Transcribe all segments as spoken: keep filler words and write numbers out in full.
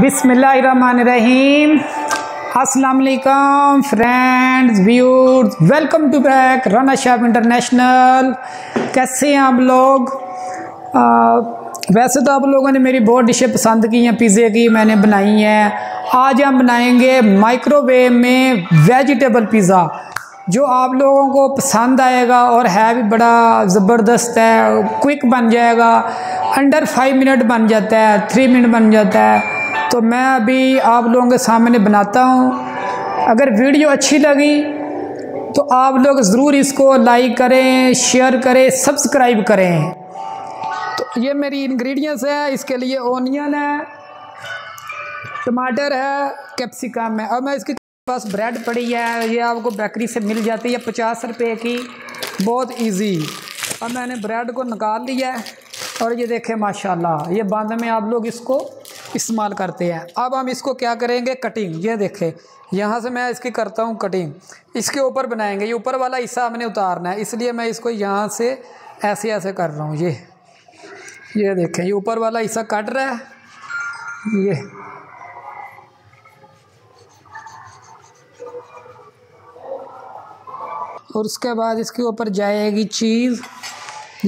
बिस्मिल्लाहिर्रहमानिर्रहीम। अस्सलाम वालेकुम friends viewers, welcome to back Rana chef international. कैसे हैं आप लोग? आ, वैसे तो आप लोगों ने मेरी बहुत डिशें पसंद की हैं, पिज़्ज़े की मैंने बनाई हैं। आज हम बनाएंगे माइक्रोवेव में वेजिटेबल पिज़्ज़ा, जो आप लोगों को पसंद आएगा और है भी बड़ा ज़बरदस्त है। क्विक बन जाएगा, अंडर फाइव मिनट बन जाता है, थ्री मिनट बन जाता है। तो मैं अभी आप लोगों के सामने बनाता हूँ। अगर वीडियो अच्छी लगी तो आप लोग ज़रूर इसको लाइक करें, शेयर करें, सब्सक्राइब करें। तो ये मेरी इंग्रेडिएंट्स है। इसके लिए ओनियन है, टमाटर है, कैप्सिकम है, और मैं इसकी पास ब्रेड पड़ी है। ये आपको बेकरी से मिल जाती है पचास रुपए की, बहुत इजी। और मैंने ब्रेड को निकाल लिया है और ये देखें माशाल्लाह, ये बाद में आप लोग इसको इस्तेमाल करते हैं। अब हम इसको क्या करेंगे, कटिंग। ये देखें, यहाँ से मैं इसकी करता हूँ कटिंग। इसके ऊपर बनाएंगे, ये ऊपर वाला हिस्सा हमने उतारना है, इसलिए मैं इसको यहाँ से ऐसे ऐसे कर रहा हूँ। ये ये देखें, ये ऊपर वाला हिस्सा कट रहा है। ये और उसके बाद इसके ऊपर जाएगी चीज़।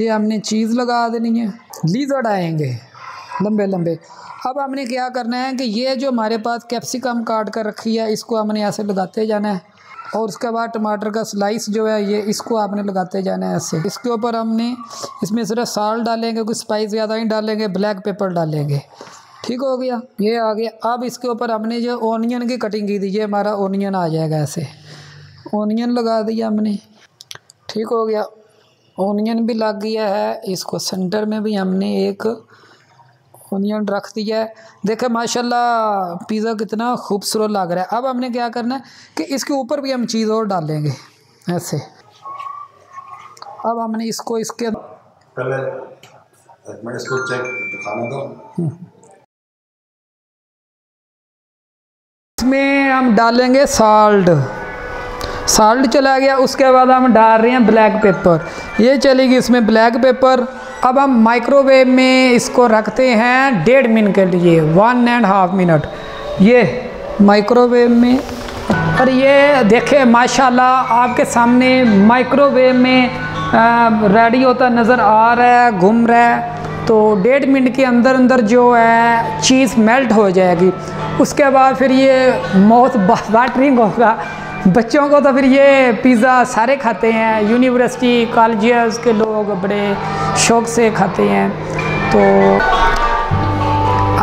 ये हमने चीज़ लगा देनी है, लीजर्ड आएंगे लंबे लंबे। अब हमने क्या करना है कि ये जो हमारे पास कैप्सिकम काट कर रखी है, इसको हमने ऐसे लगाते जाना है। और उसके बाद टमाटर का स्लाइस जो है, ये इसको आपने लगाते जाना है ऐसे। इसके ऊपर हमने इसमें सिर्फ साल्ट डालेंगे, कुछ स्पाइस ज़्यादा नहीं डालेंगे, ब्लैक पेपर डालेंगे। ठीक हो गया, ये आ गया। अब इसके ऊपर हमने जो ओनियन की कटिंग की थी, ये हमारा ओनियन आ जाएगा ऐसे। ओनियन लगा दिया हमने, ठीक हो गया। ओनियन भी लग गया है, इसको सेंटर में भी हमने एक ओनियन रख दिया है। देखें माशाल्लाह पिज़्ज़ा कितना खूबसूरत लग रहा है। अब हमने क्या करना है कि इसके ऊपर भी हम चीज़ और डालेंगे ऐसे। अब हमने इसको इसके पहले एक मिनट इसको चेक दिखाने दो। इसमें हम डालेंगे साल्ट, साल्ट चला गया। उसके बाद हम डाल रहे हैं ब्लैक पेपर, ये चलेगी इसमें ब्लैक पेपर। अब हम माइक्रोवेव में इसको रखते हैं डेढ़ मिनट के लिए, वन एंड हाफ मिनट ये माइक्रोवेव में। और ये देखें माशाल्लाह आपके सामने माइक्रोवेव में रेडी होता नज़र आ रहा है, घूम रहा है। तो डेढ़ मिनट के अंदर अंदर जो है चीज़ मेल्ट हो जाएगी। उसके बाद फिर ये बहुत वाटरिंग होगा। बच्चों को तो फिर ये पिज़्ज़ा सारे खाते हैं, यूनिवर्सिटी कॉलेजेस के लोग बड़े शौक़ से खाते हैं। तो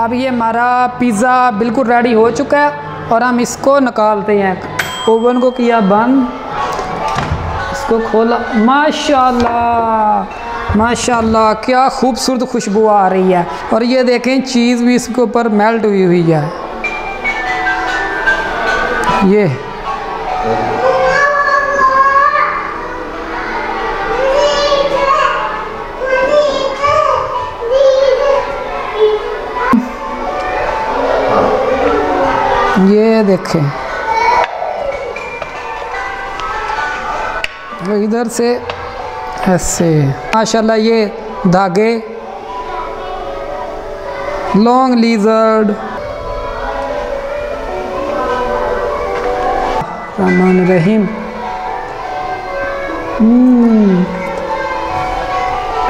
अब ये हमारा पिज़्ज़ा बिल्कुल रेडी हो चुका है और हम इसको निकालते हैं। ओवन को किया बंद, इसको खोला, माशाल्लाह माशाल्लाह क्या खूबसूरत खुशबू आ रही है। और ये देखें चीज़ भी इसके ऊपर मेल्ट हुई हुई है। ये ये देखें इधर से ऐसे माशाल्लाह, ये धागे, लॉन्ग लीजर्ड। रहमान रहीम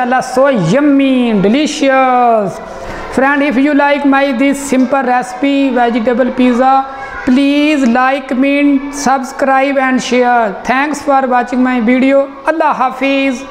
अल्लाह, so yummy delicious. Friend, if you like my this simple recipe vegetable pizza, please like, comment, subscribe and share. Thanks for watching my video. Allah Hafiz.